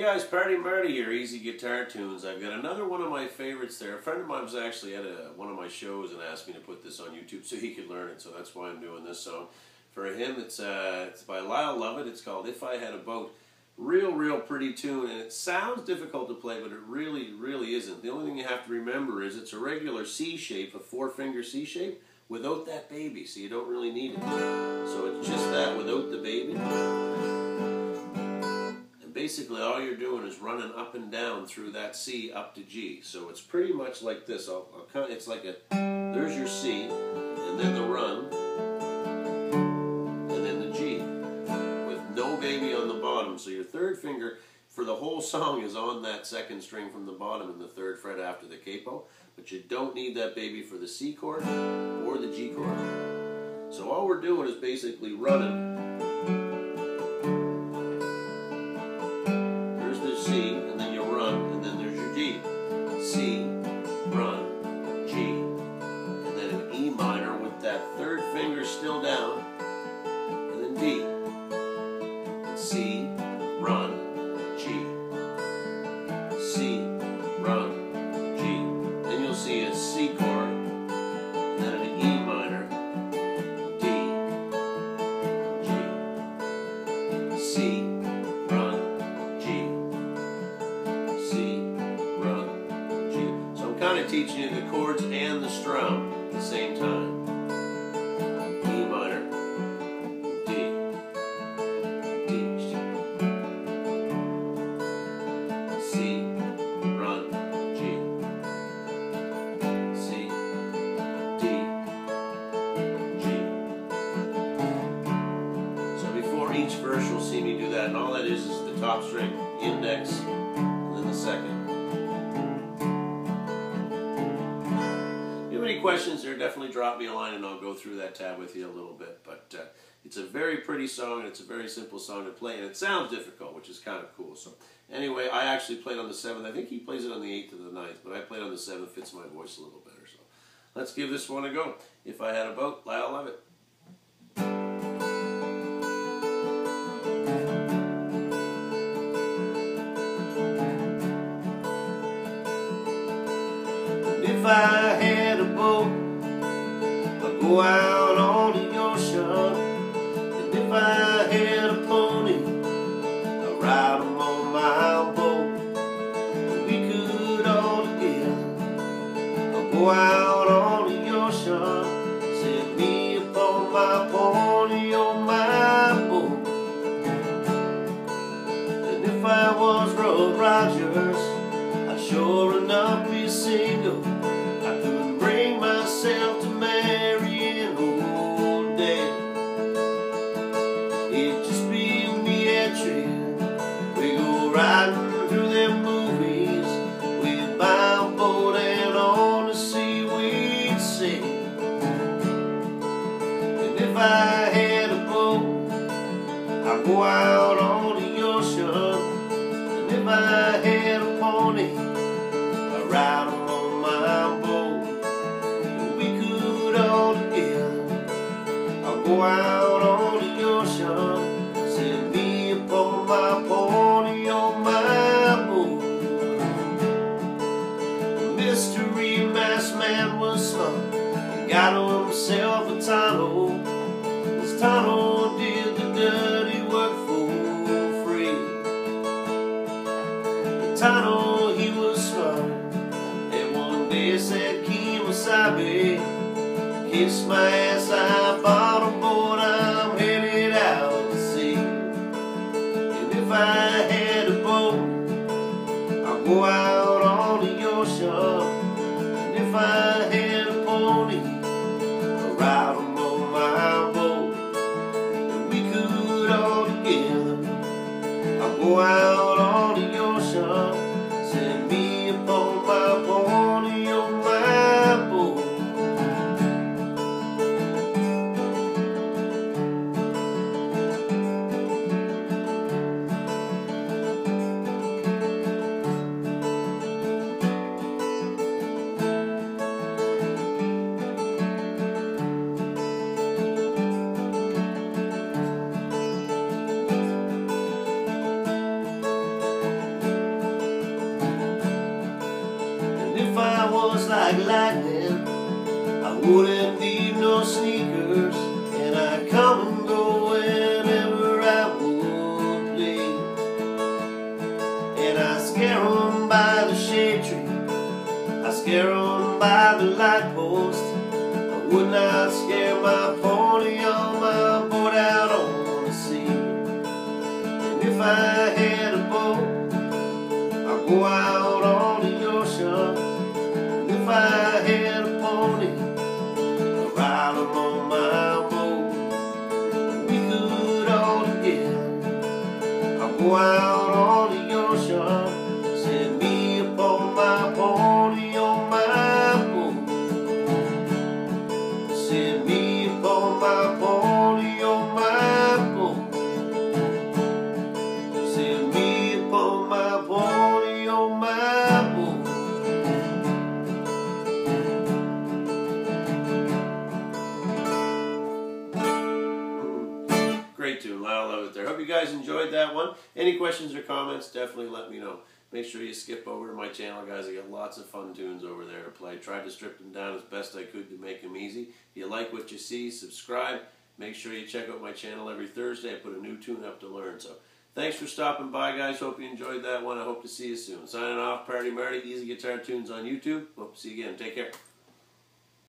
Hey guys, Party Marty here, Easy Guitar Tunes. I've got another one of my favorites there. A friend of mine was actually at one of my shows and asked me to put this on YouTube so he could learn it, so that's why I'm doing this song. For him, it's by Lyle Lovett. It's called If I Had a Boat. Real pretty tune, and it sounds difficult to play, but it really isn't. The only thing you have to remember is it's a regular C shape, a four-finger C shape, without that baby, so you don't really need it. So it's just that without the baby. Basically, all you're doing is running up and down through that C up to G. So it's pretty much like this. It's like there's your C, and then the run, and then the G, with no baby on the bottom. So your third finger for the whole song is on that second string from the bottom in the third fret after the capo. But you don't need that baby for the C chord or the G chord. So all we're doing is basically running. C, and then you'll run, and then there's your G. C, run, G, and then an E minor with that third finger still down, and then D. And C, run, G. C, run, G. Then you'll see a C chord, and then an E minor, D, G, C, teaching you the chords and the strum at the same time. E minor, D, D, C, run, G, C, D, G. So before each verse you'll see me do that, and all that is the top string, index, and then the second. Any questions there, definitely drop me a line and I'll go through that tab with you a little bit, but it's a very pretty song and it's a very simple song to play, and it sounds difficult, which is kind of cool. So anyway, I actually played on the 7th. I think he plays it on the 8th or the 9th, but I played on the 7th. Fits my voice a little better, so let's give this one a go. If I Had a Boat, Lyle Lovett. If I had a boat, I'd go out on the ocean. And if I had a pony, I'd ride him on my boat. And we could all together, I'd go out on the ocean. Set me upon my pony on my boat. And if I was Roy Rogers, I'd sure enough be single. To marry an old dad, it'd just be me and you. We go riding through them movies with my boat, and on the sea we'd sing. And if I had a boat, I'd go out on the ocean. And if I had a pony, I'd ride on. Go out on the ocean, set me upon my pony on my boat. The mystery masked man was slumped and got himself a tonneau. This tonneau did the dirty work for free. The tonneau, he was slumped, and one day said, "Kemosabe, kiss my ass, I bought a boat, I'm headed out to sea." And if I had a boat, I'd go out on the ocean. And if I had a pony, I'd ride him on my boat. And we could all together, I'd go out on the ocean. Set me upon my pony on my boat. I was like lightning, I wouldn't leave no sneakers, and I'd come and go whenever I would please. And I scare 'em by the shade tree, I scare 'em by the light post, I would not scare my pony on my boat out on the sea. And if I had a boat, I'd go out on the ocean. If I had a pony, I'd ride him on my boat, and we could all together, I'd go out on the ocean, set me up on my pony on my boat, set me up on my pony on my boat, set me up on my pony on my boat. Great tune, Lyle Lovett there. Hope you guys enjoyed that one. Any questions or comments, definitely let me know. Make sure you skip over to my channel, guys. I got lots of fun tunes over there to play. Tried to strip them down as best I could to make them easy. If you like what you see, subscribe. Make sure you check out my channel every Thursday. I put a new tune up to learn. So thanks for stopping by, guys. Hope you enjoyed that one. I hope to see you soon. Signing off, Party Marty, Easy Guitar Tunes on YouTube. Hope to see you again. Take care.